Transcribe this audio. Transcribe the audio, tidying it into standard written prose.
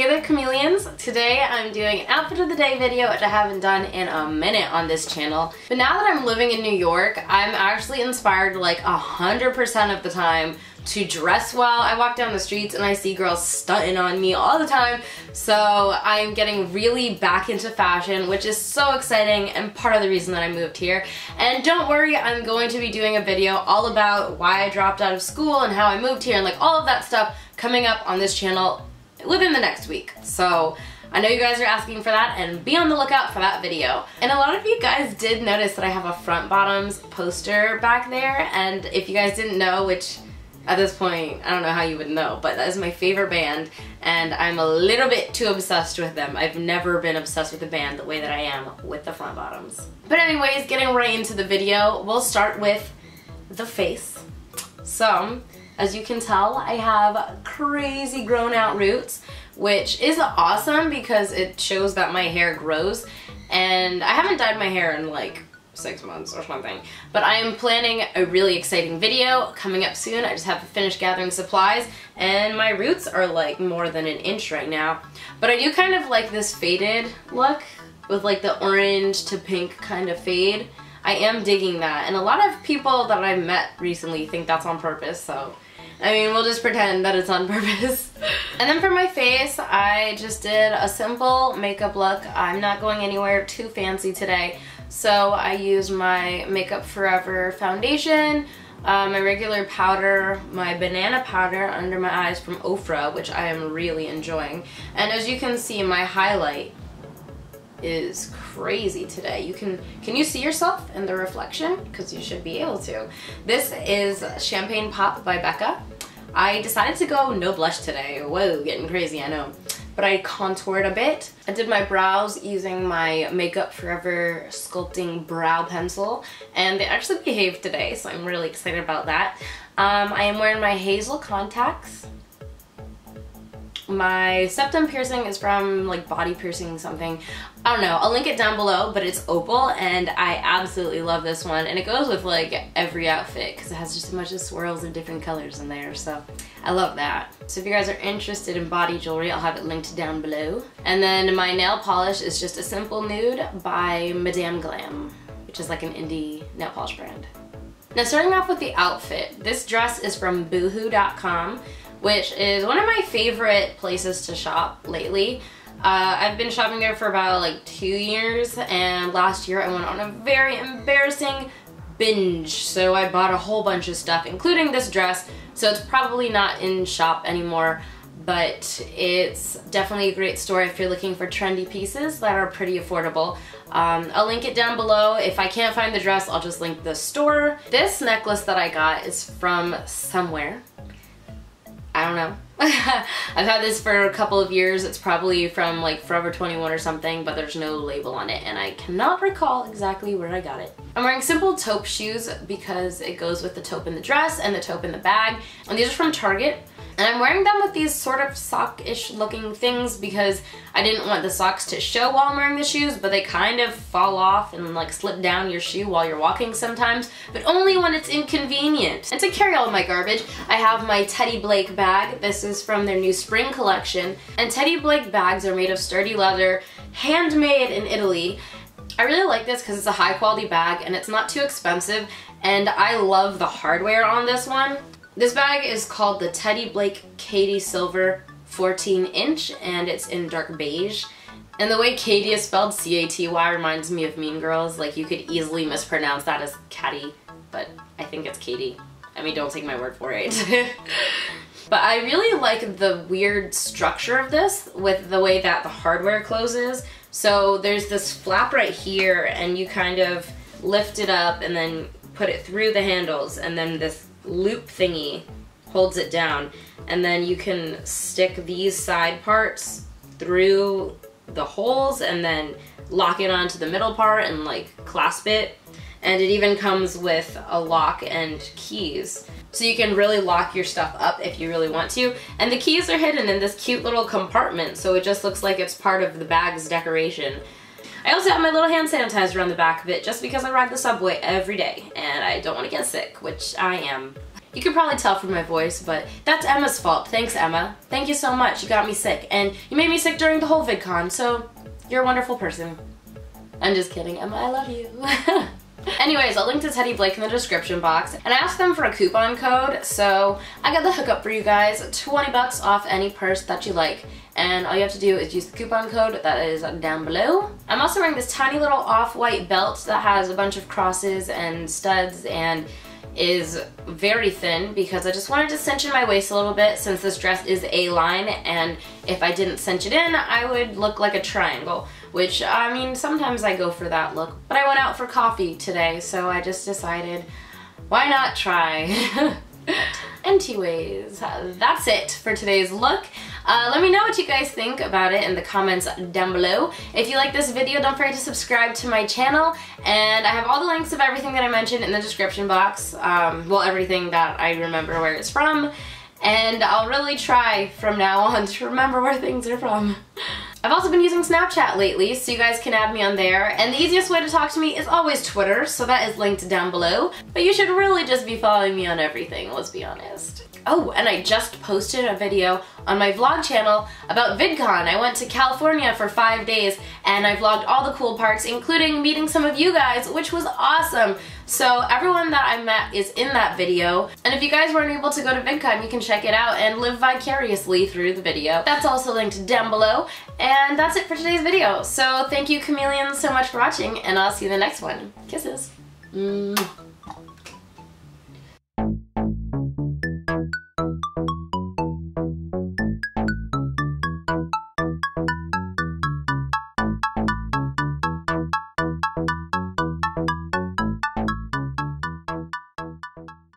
Hey there chameleons! Today I'm doing an outfit of the day video, which I haven't done in a minute on this channel. But now that I'm living in New York, I'm actually inspired like 100% of the time to dress well. I walk down the streets and I see girls stunting on me all the time. So I'm getting really back into fashion, which is so exciting and part of the reason that I moved here. And don't worry, I'm going to be doing a video all about why I dropped out of school and how I moved here and like all of that stuff coming up on this channel within the next week. So I know you guys are asking for that, and be on the lookout for that video. And a lot of you guys did notice that I have a Front Bottoms poster back there, and if you guys didn't know, which at this point I don't know how you would know, but that is my favorite band and I'm a little bit too obsessed with them. I've never been obsessed with a band the way that I am with the Front Bottoms. But anyways, getting right into the video, we'll start with the face. So as you can tell, I have crazy grown out roots, which is awesome because it shows that my hair grows, and I haven't dyed my hair in like 6 months or something. But I am planning a really exciting video coming up soon. I just have to finish gathering supplies, and my roots are like more than an inch right now. But I do kind of like this faded look with like the orange to pink kind of fade. I am digging that, and a lot of people that I've met recently think that's on purpose, so I mean, we'll just pretend that it's on purpose. And then for my face, I just did a simple makeup look. I'm not going anywhere too fancy today. So I used my Makeup Forever foundation, my regular powder, my banana powder under my eyes from Ofra, which I am really enjoying. And as you can see, my highlight is crazy today. You can you see yourself in the reflection? Because you should be able to. This is Champagne Pop by Becca. I decided to go no blush today. Whoa, getting crazy, I know. But I contoured a bit. I did my brows using my Makeup Forever Sculpting Brow Pencil, and they actually behaved today, so I'm really excited about that. I am wearing my hazel contacts. My septum piercing is from like Body Piercing something. I don't know, I'll link it down below, but it's opal, and I absolutely love this one, and it goes with like every outfit because it has just a bunch of swirls and different colors in there, so I love that. So if you guys are interested in body jewelry, I'll have it linked down below. And then my nail polish is just a simple nude by Madame Glam, which is like an indie nail polish brand. Now starting off with the outfit, this dress is from boohoo.com, which is one of my favorite places to shop lately. I've been shopping there for about like 2 years, and last year I went on a very embarrassing binge, so I bought a whole bunch of stuff, including this dress, so it's probably not in shop anymore, but it's definitely a great store if you're looking for trendy pieces that are pretty affordable. I'll link it down below. If I can't find the dress, I'll just link the store. This necklace that I got is from somewhere. I don't know. I've had this for a couple of years. It's probably from like Forever 21 or something, but there's no label on it, and I cannot recall exactly where I got it. I'm wearing simple taupe shoes because it goes with the taupe in the dress and the taupe in the bag, and these are from Target. And I'm wearing them with these sort of sock-ish looking things because I didn't want the socks to show while I'm wearing the shoes, but they kind of fall off and like slip down your shoe while you're walking sometimes, but only when it's inconvenient. And to carry all of my garbage, I have my Teddy Blake bag. This is from their new spring collection. And Teddy Blake bags are made of sturdy leather, handmade in Italy. I really like this because it's a high quality bag and it's not too expensive, and I love the hardware on this one. This bag is called the Teddy Blake Caty Silver 14 inch, and it's in dark beige. And the way Caty is spelled C-A-T-Y reminds me of Mean Girls. Like, you could easily mispronounce that as Catty, but I think it's Caty. I mean, don't take my word for it. But I really like the weird structure of this with the way that the hardware closes. So there's this flap right here, and you kind of lift it up and then put it through the handles, and then this loop thingy holds it down, and then you can stick these side parts through the holes and then lock it onto the middle part and like clasp it. And it even comes with a lock and keys, so you can really lock your stuff up if you really want to. And the keys are hidden in this cute little compartment, so it just looks like it's part of the bag's decoration. I also have my little hand sanitizer on the back of it just because I ride the subway every day and I don't want to get sick, which I am. You can probably tell from my voice, but that's Emma's fault. Thanks, Emma. Thank you so much. You got me sick, and you made me sick during the whole VidCon, so you're a wonderful person. I'm just kidding, Emma, I love you. Anyways, I'll link to Teddy Blake in the description box, and I asked them for a coupon code, so I got the hookup for you guys. 20 bucks off any purse that you like, and all you have to do is use the coupon code that is down below. I'm also wearing this tiny little off-white belt that has a bunch of crosses and studs and is very thin because I just wanted to cinch in my waist a little bit since this dress is A-line, and if I didn't cinch it in, I would look like a triangle. Which, I mean, sometimes I go for that look, but I went out for coffee today, so I just decided, why not try? Anyways, that's it for today's look. Let me know what you guys think about it in the comments down below. If you like this video, don't forget to subscribe to my channel, and I have all the links of everything that I mentioned in the description box. Well, everything that I remember where it's from, and I'll really try from now on to remember where things are from. I've also been using Snapchat lately, so you guys can add me on there, and the easiest way to talk to me is always Twitter, so that is linked down below, but you should really just be following me on everything, let's be honest. Oh, and I just posted a video on my vlog channel about VidCon. I went to California for 5 days, and I vlogged all the cool parts, including meeting some of you guys, which was awesome. So everyone that I met is in that video, and if you guys weren't able to go to VidCon, you can check it out and live vicariously through the video. That's also linked down below, and that's it for today's video. So thank you, chameleons, so much for watching, and I'll see you in the next one. Kisses.